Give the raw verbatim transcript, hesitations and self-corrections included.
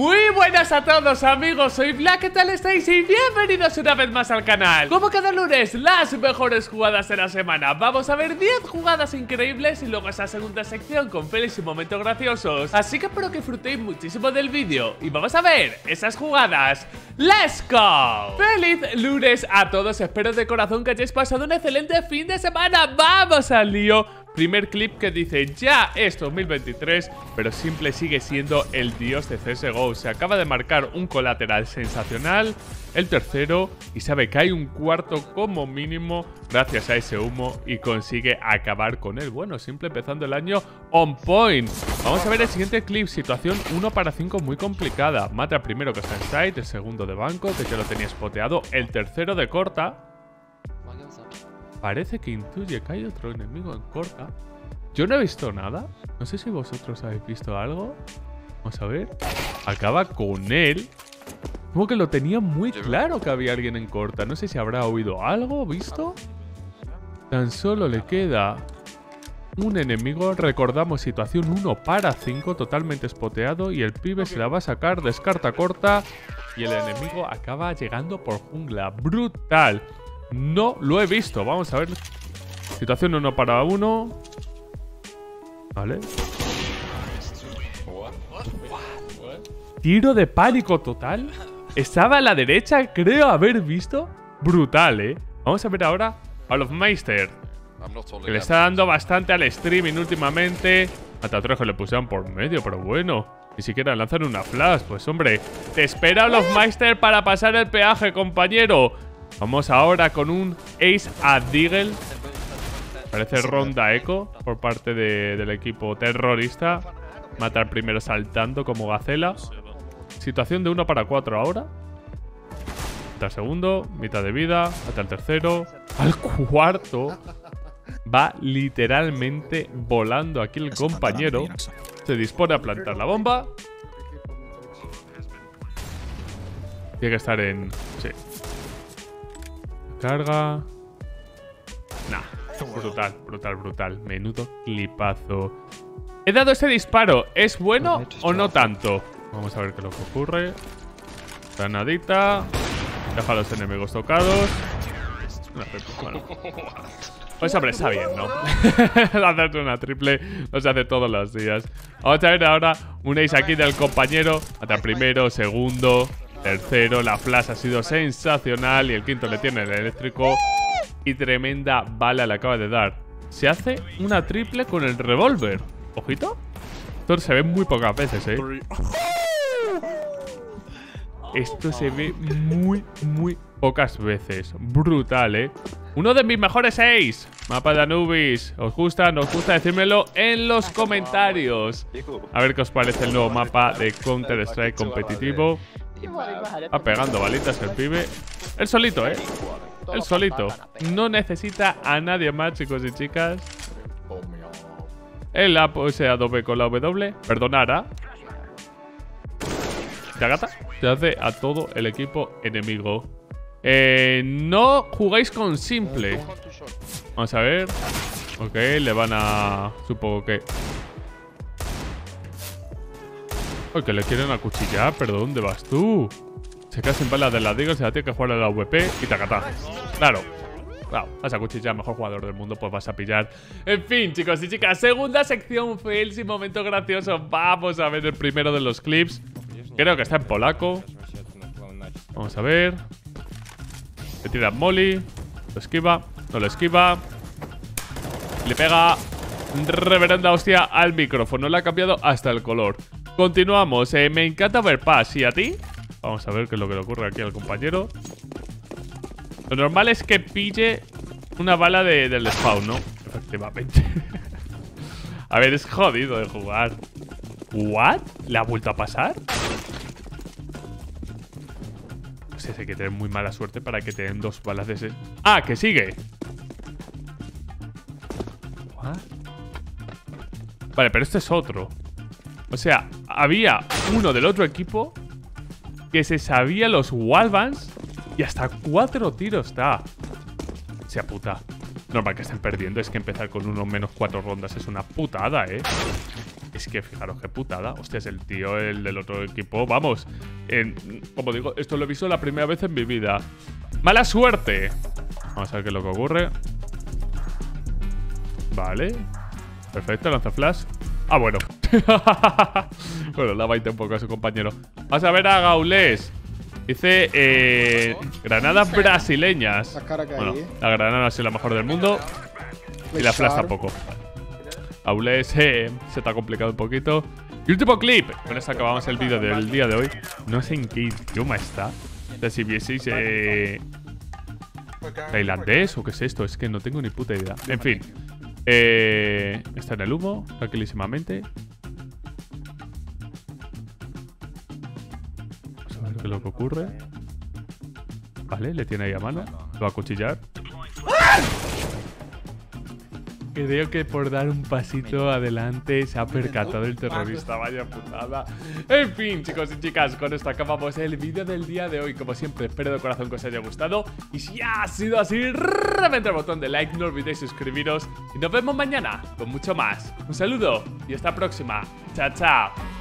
Muy buenas a todos, amigos, soy Black, ¿qué tal estáis? Y bienvenidos una vez más al canal. Como cada lunes, las mejores jugadas de la semana. Vamos a ver diez jugadas increíbles y luego esa segunda sección con pelis y momentos graciosos. Así que espero que disfrutéis muchísimo del vídeo. Y vamos a ver esas jugadas. ¡Let's go! ¡Feliz lunes a todos! Espero de corazón que hayáis pasado un excelente fin de semana. ¡Vamos al lío! Primer clip que dice: ya es dos mil veintitrés, pero Simple sigue siendo el dios de C S G O. Se acaba de marcar un colateral sensacional, el tercero, y sabe que hay un cuarto como mínimo gracias a ese humo, y consigue acabar con él. Bueno, Simple empezando el año on point. Vamos a ver el siguiente clip, situación uno para cinco muy complicada. Mata primero que está en site, el segundo de banco, que ya lo tenía spoteado, el tercero de corta. Parece que intuye que hay otro enemigo en corta. Yo no he visto nada. No sé si vosotros habéis visto algo. Vamos a ver. Acaba con él. Como que lo tenía muy claro que había alguien en corta. No sé si habrá oído algo, visto. Tan solo le queda un enemigo. Recordamos situación uno para cinco, totalmente spoteado. Y el pibe se la va a sacar, descarta corta. Y el enemigo acaba llegando por jungla. Brutal. No lo he visto, vamos a ver. Situación uno para uno. Vale. Tiro de pánico total. Estaba a la derecha, creo haber visto. Brutal, eh. Vamos a ver ahora a Olofmeister, que le está dando bastante al streaming últimamente. A Tatrojo le pusieron por medio, pero bueno, ni siquiera lanzan una flash. Pues hombre, te espera Olofmeister para pasar el peaje, compañero. Vamos ahora con un ace a Deagle. Parece ronda eco por parte de, del equipo terrorista. Matar primero saltando como gacela. Situación de uno para cuatro ahora. Hasta el segundo, mitad de vida, hasta el tercero. Al cuarto va literalmente volando aquí el compañero. Se dispone a plantar la bomba. Tiene que estar en... sí. Carga. Nah, brutal, brutal, brutal. Menudo clipazo. He dado este disparo. ¿Es bueno o no tanto? Vamos a ver qué es lo que ocurre. Granadita. Deja a los enemigos tocados. Bueno. Pues hombre, está bien, ¿no? Hacerte una triple no se hace todos los días. Vamos a ver ahora un ace aquí del compañero. Hasta primero, segundo, tercero, la flash ha sido sensacional. Y el quinto le tiene el eléctrico. Y tremenda bala le acaba de dar. Se hace una triple con el revólver. Ojito. Esto se ve muy pocas veces, eh. Esto se ve muy, muy pocas veces. Brutal, eh. Uno de mis mejores seis. Mapa de Anubis. ¿Os gusta? ¿No os gusta? Decídmelo en los comentarios. A ver qué os parece el nuevo mapa de Counter-Strike competitivo. Va pegando balitas el pibe. El solito, eh. El solito. No necesita a nadie más, chicos y chicas. El app, ese Adobe con la W. Perdonará. La gata se hace a todo el equipo enemigo. Eh, no jugáis con Simple. Vamos a ver. Ok, le van a... supongo que... Oye, que le quieren acuchillar, pero ¿dónde vas tú? Se queda sin balas de la Deagle, se la tiene que jugar a la A W P y tacatá. Claro. Claro, vas a acuchillar, mejor jugador del mundo, pues vas a pillar. En fin, chicos y chicas, segunda sección, fails y momento gracioso. Vamos a ver el primero de los clips. Creo que está en polaco. Vamos a ver. Le tira Molly. Lo esquiva. No lo esquiva. Le pega reverenda hostia al micrófono. Le ha cambiado hasta el color. Continuamos, eh, me encanta ver pass. ¿Y a ti? Vamos a ver qué es lo que le ocurre aquí al compañero. Lo normal es que pille una bala de, del spawn, ¿no? Efectivamente. A ver, es jodido de jugar. ¿What? ¿Le ha vuelto a pasar? No sé, hay que tener muy mala suerte para que te den dos balas de ese... ¡Ah, que sigue! ¿What? Vale, pero este es otro. O sea, había uno del otro equipo que se sabía los wallbangs y hasta cuatro tiros da. Sea puta. Normal que estén perdiendo, es que empezar con uno menos cuatro rondas es una putada, eh. Es que fijaros qué putada. Hostias, el tío, el del otro equipo. Vamos, en, como digo, esto lo he visto la primera vez en mi vida. ¡Mala suerte! Vamos a ver qué es lo que ocurre. Vale. Perfecto, lanza flash. Ah, bueno. Bueno, la baita un poco a su compañero. Vamos a ver a Gaulés. Dice, eh, granadas brasileñas. Bueno, la granada ha sido la mejor del mundo. Y la flash tampoco. Gaulés, eh, se te ha complicado un poquito. Y último clip. Con eso acabamos el vídeo del día de hoy. No sé en qué idioma está. Si vieseis, eh, tailandés o qué es esto. Es que no tengo ni puta idea. En fin. Eh, está en el humo, tranquilísimamente. Vamos a ver qué es lo que ocurre. Vale, le tiene ahí a mano. Lo va a acuchillar. ¡Ah! Creo que por dar un pasito adelante se ha percatado el terrorista. Vaya putada. En fin, chicos y chicas, con esto acabamos el vídeo del día de hoy. Como siempre, espero de corazón que os haya gustado. Y si ha sido así, reventad el botón de like, no olvidéis suscribiros. Y nos vemos mañana con mucho más. Un saludo y hasta la próxima. Chao, chao.